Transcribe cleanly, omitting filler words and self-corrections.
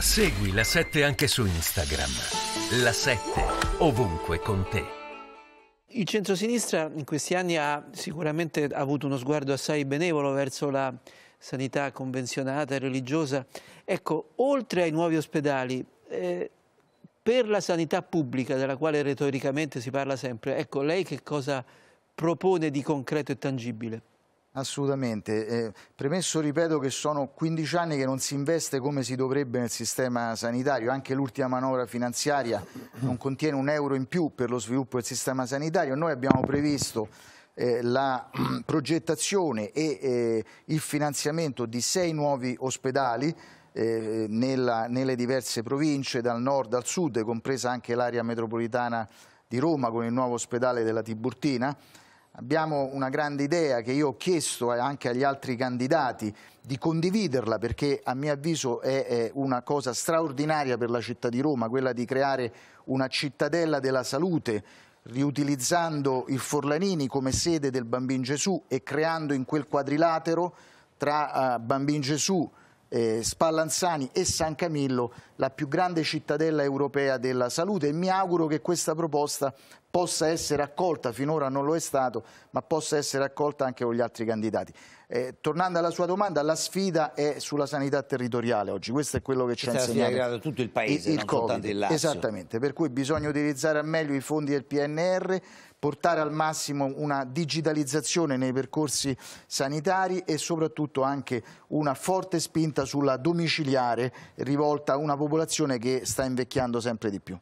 Segui La 7 anche su Instagram. La 7 ovunque con te. Il centrosinistra in questi anni ha sicuramente avuto uno sguardo assai benevolo verso la sanità convenzionata e religiosa. Ecco, oltre ai nuovi ospedali, per la sanità pubblica, della quale retoricamente si parla sempre, ecco, lei che cosa propone di concreto e tangibile? Assolutamente. Premesso, ripeto, che sono 15 anni che non si investe come si dovrebbe nel sistema sanitario. Anche l'ultima manovra finanziaria non contiene un euro in più per lo sviluppo del sistema sanitario. Noi abbiamo previsto la progettazione e il finanziamento di 6 nuovi ospedali nelle diverse province, dal nord al sud, compresa anche l'area metropolitana di Roma con il nuovo ospedale della Tiburtina. Abbiamo una grande idea che io ho chiesto anche agli altri candidati di condividerla, perché a mio avviso è una cosa straordinaria per la città di Roma, quella di creare una cittadella della salute, riutilizzando il Forlanini come sede del Bambin Gesù e creando in quel quadrilatero tra Bambin Gesù, Spallanzani e San Camillo la più grande cittadella europea della salute, e mi auguro che questa proposta possa essere accolta. Finora non lo è stato, ma possa essere accolta anche con gli altri candidati. Tornando alla sua domanda, la sfida è sulla sanità territoriale oggi, questo è quello che ci ha insegnato tutto il paese, non soltanto il Lazio. Esattamente, per cui bisogna utilizzare al meglio i fondi del PNR, portare al massimo una digitalizzazione nei percorsi sanitari e soprattutto anche una forte spinta sulla domiciliare rivolta a una popolazione che sta invecchiando sempre di più.